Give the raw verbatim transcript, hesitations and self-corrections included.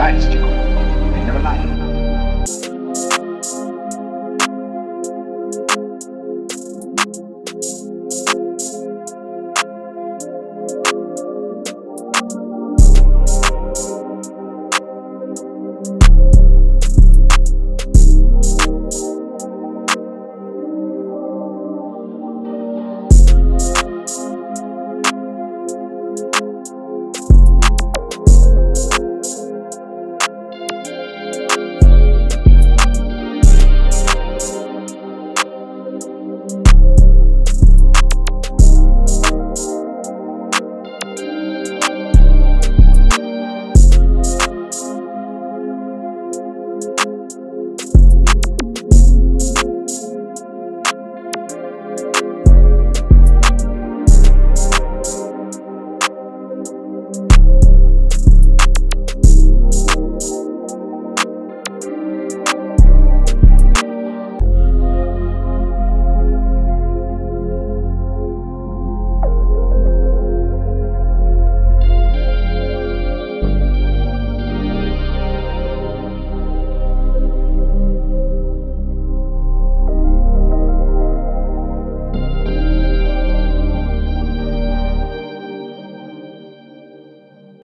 artístico.